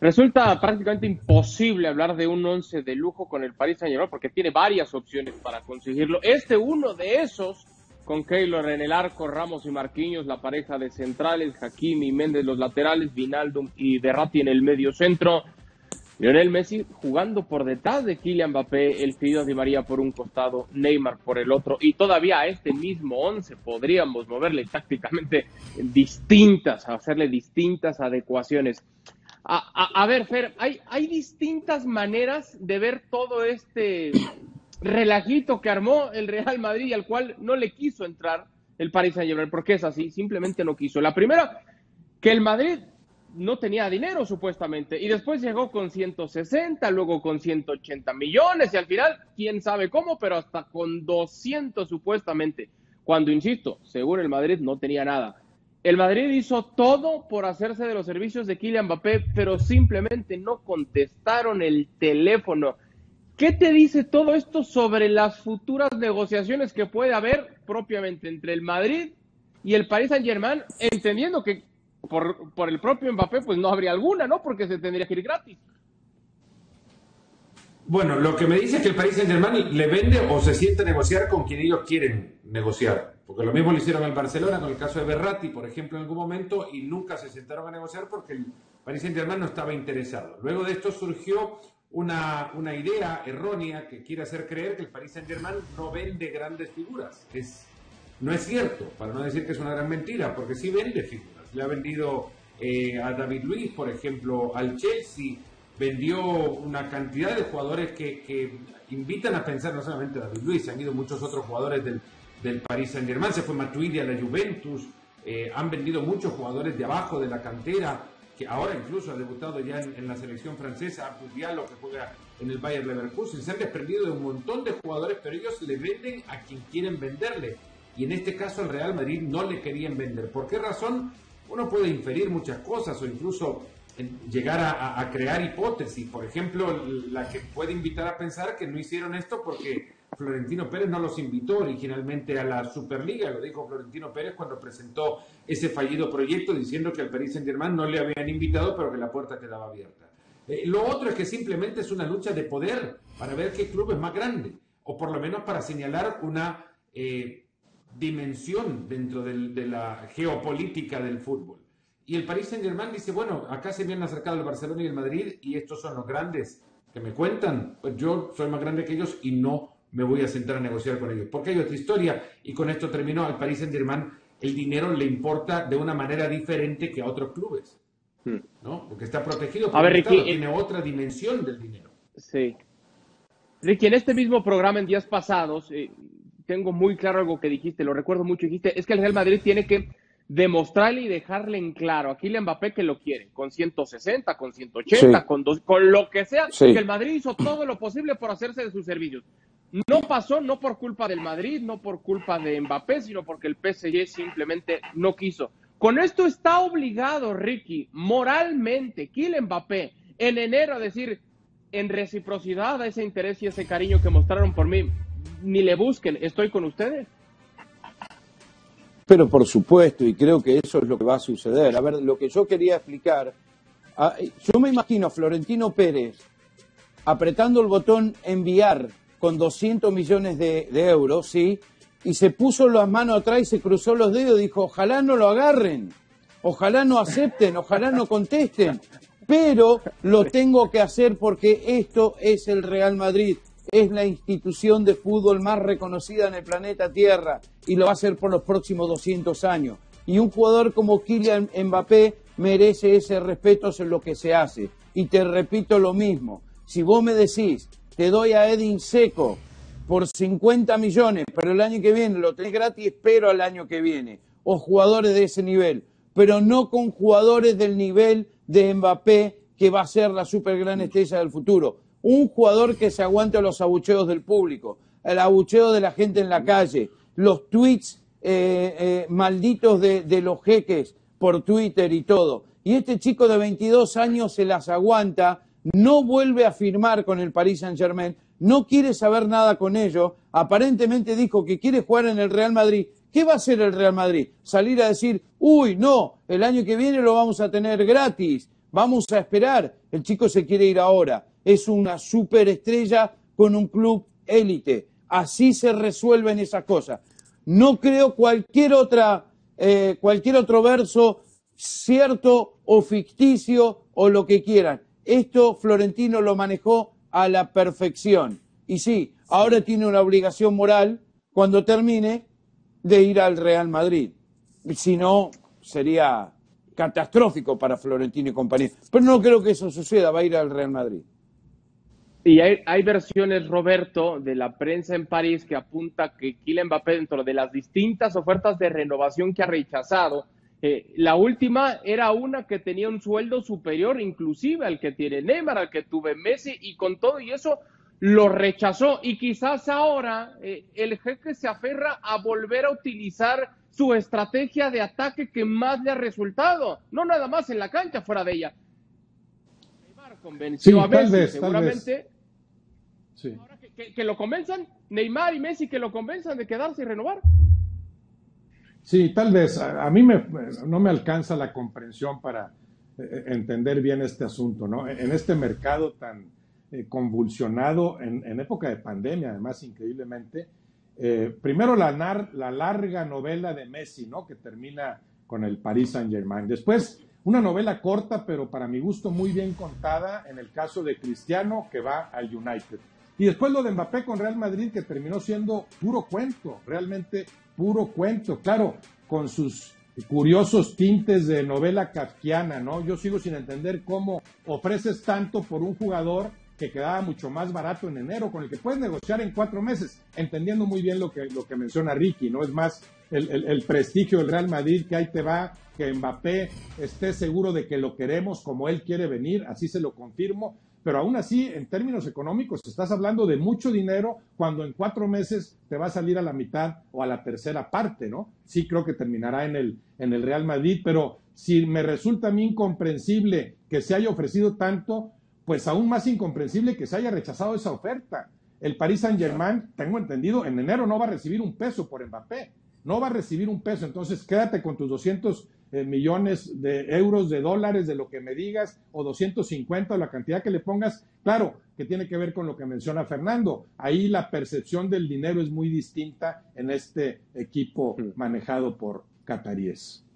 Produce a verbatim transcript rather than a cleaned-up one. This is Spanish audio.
Resulta prácticamente imposible hablar de un once de lujo con el Paris Saint-Germain porque tiene varias opciones para conseguirlo. Este uno de esos, con Keylor en el arco, Ramos y Marquinhos, la pareja de centrales, Hakimi y Mendes los laterales, Wijnaldum y Verratti en el medio centro, Lionel Messi jugando por detrás de Kylian Mbappé, el Fideo Di María por un costado, Neymar por el otro, y todavía a este mismo once podríamos moverle tácticamente distintas, hacerle distintas adecuaciones. A, a, a ver, Fer, hay, hay distintas maneras de ver todo este relajito que armó el Real Madrid y al cual no le quiso entrar el Paris Saint-Germain, porque es así, simplemente no quiso. La primera, que el Madrid no tenía dinero supuestamente, y después llegó con ciento sesenta, luego con ciento ochenta millones, y al final, quién sabe cómo, pero hasta con doscientos supuestamente, cuando, insisto, según el Madrid no tenía nada. El Madrid hizo todo por hacerse de los servicios de Kylian Mbappé, pero simplemente no contestaron el teléfono. ¿Qué te dice todo esto sobre las futuras negociaciones que puede haber propiamente entre el Madrid y el Paris Saint-Germain, entendiendo que por, por el propio Mbappé pues no habría alguna, ¿no? Porque se tendría que ir gratis. Bueno, lo que me dice es que el Paris Saint-Germain le vende o se sienta a negociar con quien ellos quieren negociar. Porque lo mismo lo hicieron al Barcelona con el caso de Verratti, por ejemplo, en algún momento, y nunca se sentaron a negociar porque el Paris Saint-Germain no estaba interesado. Luego de esto surgió una, una idea errónea que quiere hacer creer que el Paris Saint-Germain no vende grandes figuras. Es, no es cierto, para no decir que es una gran mentira, porque sí vende figuras. Le ha vendido eh, a David Luiz, por ejemplo, al Chelsea. Vendió una cantidad de jugadores que, que invitan a pensar, no solamente a David Luiz, han ido muchos otros jugadores del, del Paris Saint-Germain, se fue Matuidi a la Juventus, eh, han vendido muchos jugadores de abajo de la cantera, que ahora incluso ha debutado ya en, en la selección francesa, Abdou Diallo, que juega en el Bayern Leverkusen, se han desprendido de un montón de jugadores, pero ellos le venden a quien quieren venderle, y en este caso el Real Madrid no le querían vender. ¿Por qué razón? Uno puede inferir muchas cosas, o incluso llegar a, a crear hipótesis, por ejemplo, la que puede invitar a pensar que no hicieron esto porque Florentino Pérez no los invitó originalmente a la Superliga, lo dijo Florentino Pérez cuando presentó ese fallido proyecto diciendo que al Paris Saint-Germain no le habían invitado pero que la puerta quedaba abierta. Eh, lo otro es que simplemente es una lucha de poder para ver qué club es más grande, o por lo menos para señalar una eh, dimensión dentro del, de la geopolítica del fútbol. Y el Paris Saint-Germain dice, bueno, acá se me han acercado el Barcelona y el Madrid y estos son los grandes que me cuentan. Pues yo soy más grande que ellos y no me voy a sentar a negociar con ellos. Porque hay otra historia, y con esto terminó, al Paris Saint-Germain el dinero le importa de una manera diferente que a otros clubes, ¿no? Porque está protegido, por el Estado, tiene otra dimensión del dinero. Sí. Ricky, en este mismo programa en días pasados, eh, tengo muy claro algo que dijiste, lo recuerdo mucho, dijiste, es que el Real Madrid tiene que demostrarle y dejarle en claro a Kylian Mbappé que lo quiere, con ciento sesenta, con ciento ochenta, sí, con, dos, con lo que sea, sí, que el Madrid hizo todo lo posible por hacerse de sus servicios. No pasó, no por culpa del Madrid, no por culpa de Mbappé, sino porque el P S G simplemente no quiso. Con esto está obligado, Ricky, moralmente, Kylian Mbappé, en enero a decir, en reciprocidad a ese interés y ese cariño que mostraron por mí, ni le busquen, estoy con ustedes. Pero por supuesto, y creo que eso es lo que va a suceder. A ver, lo que yo quería explicar, yo me imagino a Florentino Pérez apretando el botón enviar con doscientos millones de, de euros, ¿sí? Y se puso las manos atrás y se cruzó los dedos y dijo, ojalá no lo agarren, ojalá no acepten, ojalá no contesten, pero lo tengo que hacer porque esto es el Real Madrid. Es la institución de fútbol más reconocida en el planeta Tierra y lo va a ser por los próximos doscientos años. Y un jugador como Kylian Mbappé merece ese respeto en lo que se hace. Y te repito lo mismo, si vos me decís, te doy a Edin Dzeko por cincuenta millones, pero el año que viene lo tenés gratis, pero al año que viene, o jugadores de ese nivel, pero no con jugadores del nivel de Mbappé, que va a ser la super gran estrella del futuro. Un jugador que se aguante los abucheos del público, el abucheo de la gente en la calle, los tweets eh, eh, malditos de, de los jeques por Twitter y todo. Y este chico de veintidós años se las aguanta, no vuelve a firmar con el Paris Saint-Germain, no quiere saber nada con ellos, aparentemente dijo que quiere jugar en el Real Madrid. ¿Qué va a hacer el Real Madrid? Salir a decir, uy, no, el año que viene lo vamos a tener gratis. Vamos a esperar, el chico se quiere ir ahora. Es una superestrella con un club élite. Así se resuelven esas cosas. No creo cualquier otra, eh, cualquier otro verso, cierto o ficticio o lo que quieran. Esto Florentino lo manejó a la perfección. Y sí, ahora tiene una obligación moral, cuando termine, de ir al Real Madrid. Si no, sería catastrófico para Florentino y compañía. Pero no creo que eso suceda, va a ir al Real Madrid. Y hay, hay versiones, Roberto, de la prensa en París que apunta que Kylian Mbappé, dentro de las distintas ofertas de renovación que ha rechazado, eh, la última era una que tenía un sueldo superior inclusive al que tiene Neymar, al que tuvo Messi, y con todo y eso lo rechazó. Y quizás ahora eh, el jeque se aferra a volver a utilizar su estrategia de ataque que más le ha resultado, no nada más en la cancha, fuera de ella. Convenció sí, a Messi, vez, seguramente sí. Ahora que, que, que lo convenzan, Neymar y Messi, que lo convenzan de quedarse y renovar. Sí, tal vez, a, a mí me, no me alcanza la comprensión para eh, entender bien este asunto, ¿no? En este mercado tan eh, convulsionado, en, en época de pandemia, además, increíblemente, eh, primero la, nar, la larga novela de Messi, ¿no? Que termina con el Paris Saint-Germain, después una novela corta, pero para mi gusto muy bien contada, en el caso de Cristiano, que va al United. Y después lo de Mbappé con Real Madrid, que terminó siendo puro cuento, realmente puro cuento. Claro, con sus curiosos tintes de novela kafkiana, ¿no? Yo sigo sin entender cómo ofreces tanto por un jugador que quedaba mucho más barato en enero, con el que puedes negociar en cuatro meses, entendiendo muy bien lo que, lo que menciona Ricky, ¿no? Es más, el, el, el prestigio del Real Madrid, que ahí te va, que Mbappé esté seguro de que lo queremos como él quiere venir, así se lo confirmo, pero aún así, en términos económicos, estás hablando de mucho dinero cuando en cuatro meses te va a salir a la mitad o a la tercera parte, ¿no? Sí creo que terminará en el, en el Real Madrid, pero si me resulta a mí incomprensible que se haya ofrecido tanto, pues aún más incomprensible que se haya rechazado esa oferta. El Paris Saint-Germain, tengo entendido, en enero no va a recibir un peso por Mbappé, no va a recibir un peso, entonces quédate con tus doscientos millones de euros, de dólares, de lo que me digas, o doscientos cincuenta, o la cantidad que le pongas. Claro, que tiene que ver con lo que menciona Fernando, ahí la percepción del dinero es muy distinta en este equipo manejado por cataríes.